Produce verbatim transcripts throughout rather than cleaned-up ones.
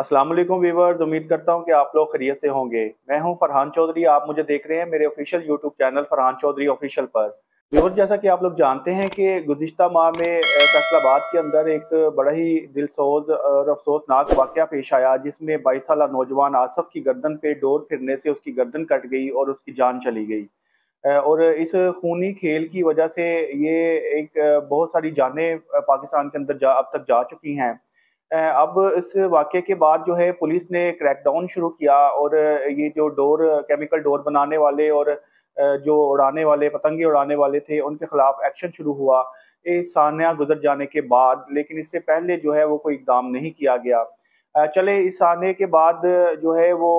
अस्सलाम वालेकुम व्यूअर्स, उम्मीद करता हूँ कि आप लोग खैरियत से होंगे। मैं हूँ फ़रहान चौधरी, आप मुझे देख रहे हैं मेरे official YouTube channel Farhan Chaudhary official पर। व्यूअर्स, जैसा कि आप लोग जानते हैं कि गुज़िश्ता माह में फैसलाबाद के अंदर एक बड़ा ही दिलसोज और अफसोसनाक वाक़या पेश आया, जिसमें बाईस साल नौजवान आसिफ की गर्दन पे डोर फिरने से उसकी गर्दन कट गई और उसकी जान चली गई। और इस खूनी खेल की वजह से ये एक बहुत सारी जानें पाकिस्तान के अंदर जा अब तक जा चुकी हैं। अब इस वाक़े के बाद जो है पुलिस ने क्रैकडाउन शुरू किया और ये जो डोर केमिकल डोर बनाने वाले और जो उड़ाने वाले पतंगे उड़ाने वाले थे उनके खिलाफ एक्शन शुरू हुआ इस सानिया गुजर जाने के बाद, लेकिन इससे पहले जो है वो कोई इकदाम नहीं किया गया। चले इस सानिया के बाद जो है वो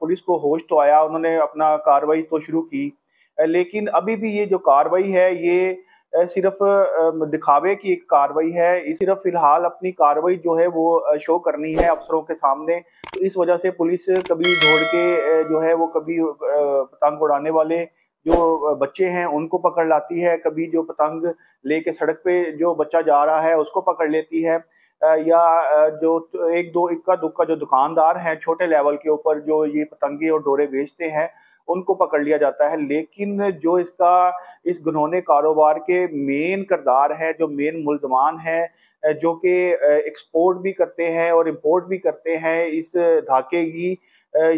पुलिस को होश तो आया, उन्होंने अपना कार्रवाई तो शुरू की, लेकिन अभी भी ये जो कार्रवाई है ये सिर्फ दिखावे की एक कार्रवाई है। सिर्फ फिलहाल अपनी कार्रवाई जो है वो शो करनी है अफसरों के सामने। तो इस वजह से पुलिस कभी दौड़ के जो है वो कभी पतंग उड़ाने वाले जो बच्चे हैं उनको पकड़ लाती है, कभी जो पतंग लेके सड़क पे जो बच्चा जा रहा है उसको पकड़ लेती है, या जो एक दो इक्का दुक्का जो दुकानदार हैं छोटे लेवल के ऊपर जो ये पतंगे और डोरे बेचते हैं उनको पकड़ लिया जाता है। लेकिन जो इसका इस घिनौने कारोबार के मेन करदार हैं, जो मेन मुल्जमान हैं, जो कि एक्सपोर्ट भी करते हैं और इंपोर्ट भी करते हैं इस धाके की,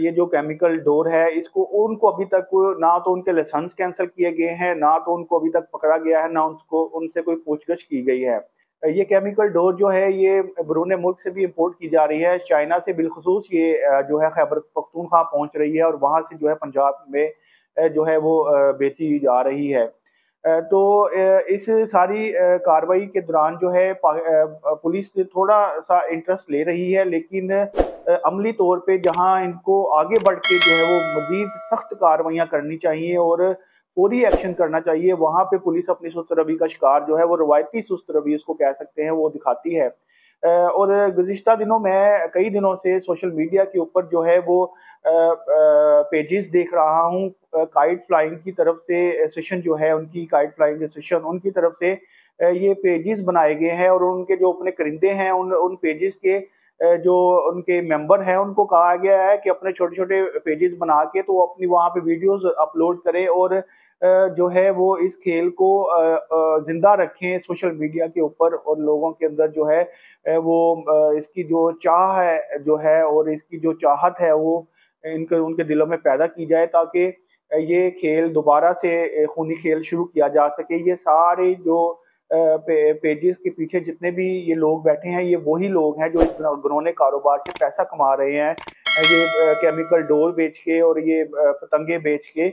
ये जो केमिकल डोर है इसको, उनको अभी तक ना तो उनके लाइसेंस कैंसिल किए गए हैं, ना तो उनको अभी तक पकड़ा गया है, ना उनको उनसे कोई पूछगछ की गई है। ये केमिकल डोर जो है ये बैरून मुल्क से भी इंपोर्ट की जा रही है। चाइना से बिलखसूस ये जो है खैबर पख्तूनख्वा पहुंच रही है और वहां से जो है पंजाब में जो है वो बेची जा रही है। तो इस सारी कार्रवाई के दौरान जो है पुलिस थोड़ा सा इंटरेस्ट ले रही है, लेकिन अमली तौर पे जहां इनको आगे बढ़ के जो है वो मज़ीद सख्त कार्रवाइयाँ करनी चाहिए और पूरी एक्शन करना चाहिए, वहाँ पे पुलिस अपनी सुस्त रवि का शिकार जो है वो रवायती सुस्त रवि इसको कह सकते हैं वो दिखाती है। और गुज़िश्ता दिनों में कई दिनों से सोशल मीडिया के ऊपर जो है वो पेजेस देख रहा हूँ, काइट फ्लाइंग की तरफ से एसोसिएशन जो है उनकी, काइट फ्लाइंग एसोसिएशन उनकी तरफ से ये पेजेस बनाए गए हैं और उनके जो अपने करिंदे हैं उन उन पेजेस के जो उनके मेंबर हैं उनको कहा गया है कि अपने छोटे छोटे पेजेस बना के तो अपनी वहाँ पे वीडियोस अपलोड करें और जो है वो इस खेल को जिंदा रखें सोशल मीडिया के ऊपर, और लोगों के अंदर जो है वो इसकी जो चाह है जो है और इसकी जो चाहत है वो इनके उनके दिलों में पैदा की जाए, ताकि ये खेल दोबारा से खूनी खेल शुरू किया जा सके। ये सारे जो पे, पेजेस के पीछे जितने भी ये लोग बैठे हैं ये वही लोग हैं जो इस घिनौने कारोबार से पैसा कमा रहे हैं, ये केमिकल डोर बेच के और ये पतंगे बेच के।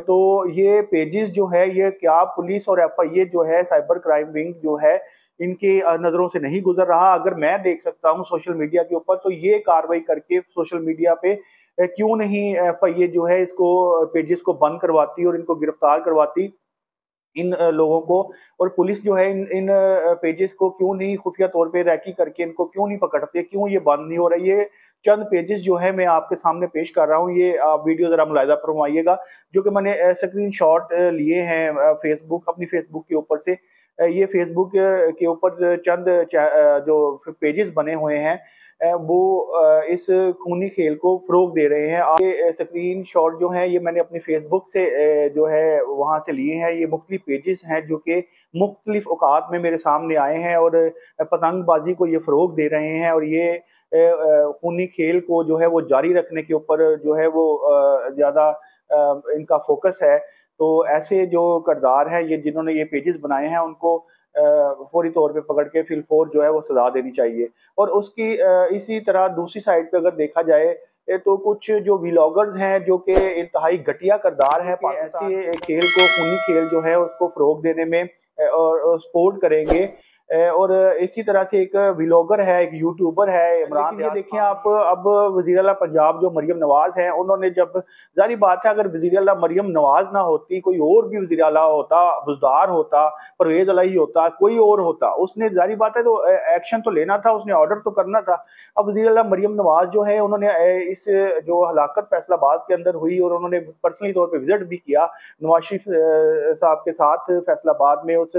तो ये पेजेस जो है ये क्या पुलिस और एफ आई ए जो है साइबर क्राइम विंग जो है इनके नज़रों से नहीं गुजर रहा? अगर मैं देख सकता हूँ सोशल मीडिया के ऊपर तो ये कार्रवाई करके सोशल मीडिया पे क्यों नहीं एफ आई ए जो है इसको पेजेस को बंद करवाती और इनको गिरफ्तार करवाती इन लोगों को, और पुलिस जो है इन इन पेजेस को क्यों नहीं खुफिया तौर पे रैकी करके इनको क्यों नहीं पकड़ते, क्यों ये बंद नहीं हो रहा? ये चंद पेजेस जो है मैं आपके सामने पेश कर रहा हूँ, ये आप वीडियो ज़रा मुलाहिजा फरमाइएगा, जो कि मैंने स्क्रीनशॉट लिए हैं फेसबुक अपनी फेसबुक के ऊपर से। ये फेसबुक के ऊपर चंद जो पेजेस बने हुए हैं वो इस खूनी खेल को फ़रोग दे रहे हैं। ये स्क्रीन शॉट जो है ये मैंने अपनी फेसबुक से जो है वहाँ से लिए हैं। ये मुख्तलिफ पेजेस हैं जो कि मुख्तलिफ औकात में मेरे सामने आए हैं और पतंगबाजी को ये फ़रोग दे रहे हैं और ये खूनी खेल को जो है वो जारी रखने के ऊपर जो है वो ज़्यादा इनका फोकस है। तो ऐसे जो करदार हैं ये जिन्होंने ये पेजेस बनाए हैं उनको फौरी तौर पे पकड़ के फिलफौर जो है वो सजा देनी चाहिए। और उसकी इसी तरह दूसरी साइड पे अगर देखा जाए तो कुछ जो व्लॉगर्स हैं जो कि इंतहाई घटिया करदार हैं, ऐसे खेल को खूनी खेल जो है उसको फ़रोग देने में और सपोर्ट करेंगे। और इसी तरह से एक व्लॉगर है, एक यूट्यूबर है इमरान, ये देखें आप, अब वज़ीर आला पंजाब जो मरियम नवाज़ हैं उन्होंने, जब जारी बात है अगर वज़ीर आला मरियम नवाज़ ना होती कोई और भी वज़ीर आला होता, बुज़दार होता, परवेज़ अल्ही होता, कोई और होता, उसने जारी बात है तो एक्शन तो लेना था, उसने ऑर्डर तो करना था। अब वज़ीर आला मरियम नवाज़ जो है उन्होंने इस जो हलाकत फैसलाबाद के अंदर हुई और उन्होंने पर्सनली तौर पर विजिट भी किया नवाज शरीफ साहब के साथ फैसलाबाद में, उस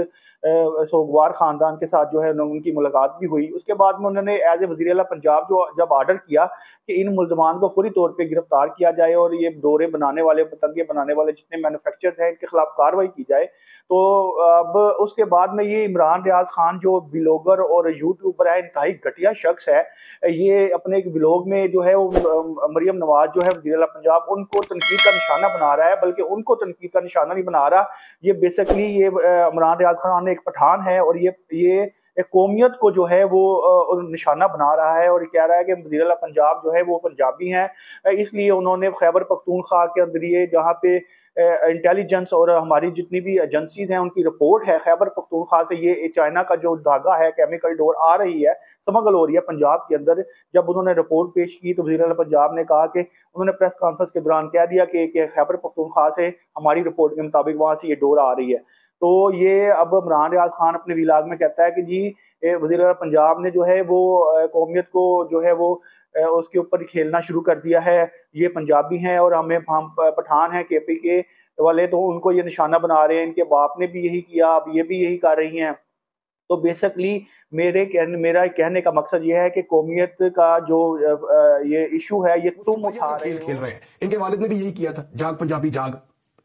सोगवार ख़ानदान के साथ जो है उनकी मुलाकात भी हुई। उसके बाद में उन्होंने एज ए वज़ीर आला पंजाब जो जब आर्डर किया कि इन मुलजमान को फौरी तौर पर गिरफ्तार किया जाए और ये डोरे बनाने वाले, पतंगे बनाने वाले जितने मैनुफेक्चर हैं इनके खिलाफ कार्रवाई की जाए। तो अब उसके बाद में ये इमरान रियाज खान जो ब्लॉगर और यूट्यूबर है, इंतहाई घटिया शख्स है, ये अपने एक ब्लॉग में जो है वो मरियम नवाज़ जो है वज़ीर आला पंजाब उनको तनकीद का निशाना बना रहा है, बल्कि उनको तनकीद का निशाना नहीं बना रहा। ये बेसिकली ये इमरान रियाज खान एक पठान है और ये ये एक कौमियत को जो है वो निशाना बना रहा है और कह रहा है कि वज़ीर आला पंजाब जो है वो पंजाबी हैं, इसलिए उन्होंने खैबर पख्तूनख्वा के अंदर ये जहाँ पे इंटेलिजेंस और हमारी जितनी भी एजेंसीज हैं उनकी रिपोर्ट है, खैबर पख्तूनख्वा से ये चाइना का जो धागा है केमिकल डोर आ रही है, स्मगल हो रही है पंजाब के अंदर। जब उन्होंने रिपोर्ट पेश की तो वज़ीर आला पंजाब ने कहा कि उन्होंने प्रेस कॉन्फ्रेंस के दौरान कह दिया कि खैबर पख्तूनख्वा से हमारी रिपोर्ट के मुताबिक वहाँ से ये डोर आ रही है। तो ये अब इमरान रियाज खान अपने व्लॉग में कहता है कि जी वज़ीर आला पंजाब ने जो है वो कौमियत को जो है वो उसके ऊपर खेलना शुरू कर दिया है, ये पंजाबी हैं और हमें हम पठान हैं के पी के वाले, तो उनको ये निशाना बना रहे हैं, इनके बाप ने भी यही किया, अब ये भी यही कर रही हैं। तो बेसिकली मेरे कहने मेरा कहने का मकसद यह है कि कौमियत का जो ये इशू है ये तुम उठा रहे खेल रहे हैं। इनके वालिद ने भी यही किया था, जाग पंजाबी जाग,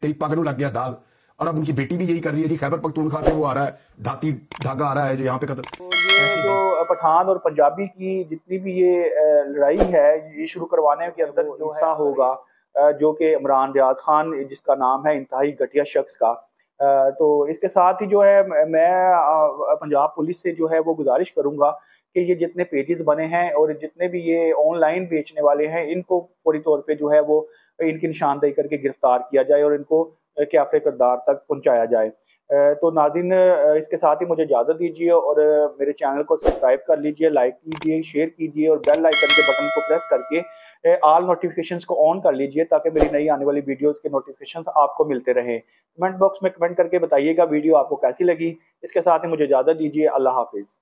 तेरी पगड़ू लग गया दाग, और अब उनकी बेटी भी यही कर रही है जी, खैबर पख्तूनख्वा से वो आ रहा है धाती धागा आ रहा है जो यहाँ पे कतल। तो ये जो पठान और पंजाबी की जितनी भी ये लड़ाई है ये शुरू करवाने के अंदर जो हिस्सा होगा जो कि इमरान रियाज खान जिसका नाम है इंतहाई घटिया शख्स का। तो इसके साथ ही जो है मैं पंजाब पुलिस से जो है वो गुजारिश करूंगा कि ये जितने पेजेस बने हैं और जितने भी ये ऑनलाइन बेचने वाले हैं इनको पूरी तौर पे जो है वो इनकी निशानदेही करके गिरफ्तार किया जाए और इनको के आपके किरदार तक पहुंचाया जाए। तो नाज़रीन इसके साथ ही मुझे इजाज़त दीजिए और मेरे चैनल को सब्सक्राइब कर लीजिए, लाइक कीजिए, शेयर कीजिए और बेल आइकन के बटन को प्रेस करके ऑल नोटिफिकेशंस को ऑन कर लीजिए ताकि मेरी नई आने वाली वीडियोस के नोटिफिकेशंस आपको मिलते रहें। कमेंट बॉक्स में कमेंट करके बताइएगा वीडियो आपको कैसी लगी। इसके साथ ही मुझे इजाज़त दीजिए, अल्लाह हाफिज़।